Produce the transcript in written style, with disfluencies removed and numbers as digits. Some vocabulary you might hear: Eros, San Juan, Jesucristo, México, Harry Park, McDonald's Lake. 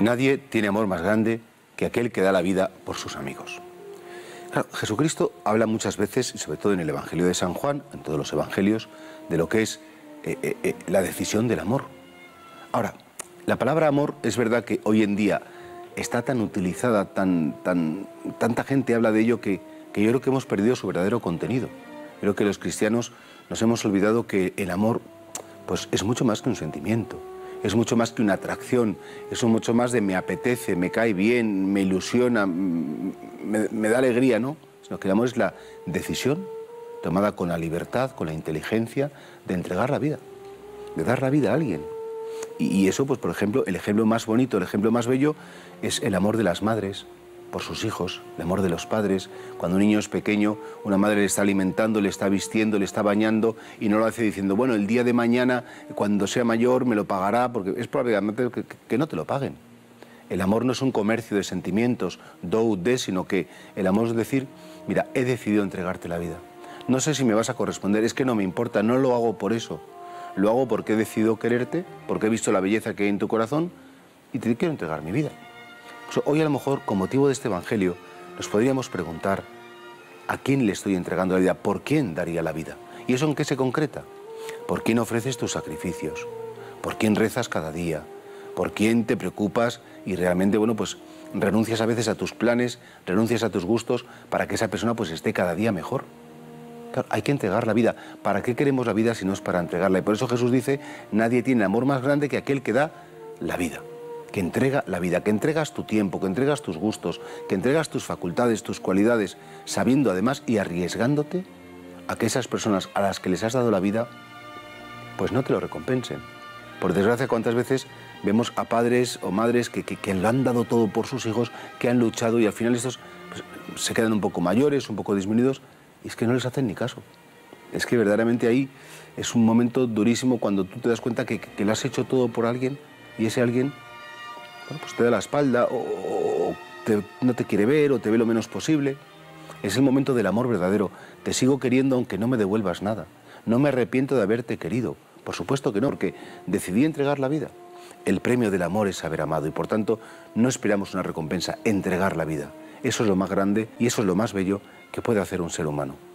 Nadie tiene amor más grande que aquel que da la vida por sus amigos. Claro, Jesucristo habla muchas veces, sobre todo en el Evangelio de San Juan, en todos los Evangelios, de lo que es la decisión del amor. Ahora, la palabra amor es verdad que hoy en día está tan utilizada, tanta gente habla de ello que yo creo que hemos perdido su verdadero contenido. Creo que los cristianos nos hemos olvidado que el amor pues, es mucho más que un sentimiento, es mucho más que una atracción, es mucho más de me apetece, me cae bien, me ilusiona, me da alegría, ¿no? Sino que el amor es la decisión tomada con la libertad, con la inteligencia, de entregar la vida, de dar la vida a alguien. Y eso, pues por ejemplo, el ejemplo más bonito, el ejemplo más bello es el amor de las madres por sus hijos, el amor de los padres. Cuando un niño es pequeño, una madre le está alimentando, le está vistiendo, le está bañando y no lo hace diciendo, bueno, el día de mañana, cuando sea mayor, me lo pagará, porque es probablemente que no te lo paguen. El amor no es un comercio de sentimientos, do ut des, sino que el amor es decir, mira, he decidido entregarte la vida. No sé si me vas a corresponder, es que no me importa, no lo hago por eso. Lo hago porque he decidido quererte, porque he visto la belleza que hay en tu corazón y te quiero entregar mi vida. Pues hoy a lo mejor, con motivo de este Evangelio, nos podríamos preguntar ¿a quién le estoy entregando la vida? ¿Por quién daría la vida? ¿Y eso en qué se concreta? ¿Por quién ofreces tus sacrificios? ¿Por quién rezas cada día? ¿Por quién te preocupas y realmente, bueno, pues renuncias a veces a tus planes, renuncias a tus gustos para que esa persona pues esté cada día mejor? Claro, hay que entregar la vida. ¿Para qué queremos la vida si no es para entregarla? Y por eso Jesús dice, nadie tiene amor más grande que aquel que da la vida, que entrega la vida, que entregas tu tiempo, que entregas tus gustos, que entregas tus facultades, tus cualidades, sabiendo además y arriesgándote a que esas personas a las que les has dado la vida, pues no te lo recompensen. Por desgracia, cuántas veces vemos a padres o madres que lo han dado todo por sus hijos, que han luchado y al final estos pues, se quedan un poco mayores, un poco disminuidos, y es que no les hacen ni caso. Es que verdaderamente ahí es un momento durísimo cuando tú te das cuenta que lo has hecho todo por alguien y ese alguien bueno, pues te da la espalda o no te quiere ver o te ve lo menos posible. Es el momento del amor verdadero. Te sigo queriendo aunque no me devuelvas nada. No me arrepiento de haberte querido. Por supuesto que no, porque decidí entregar la vida. El premio del amor es haber amado y por tanto no esperamos una recompensa, entregar la vida. Eso es lo más grande y eso es lo más bello que puede hacer un ser humano.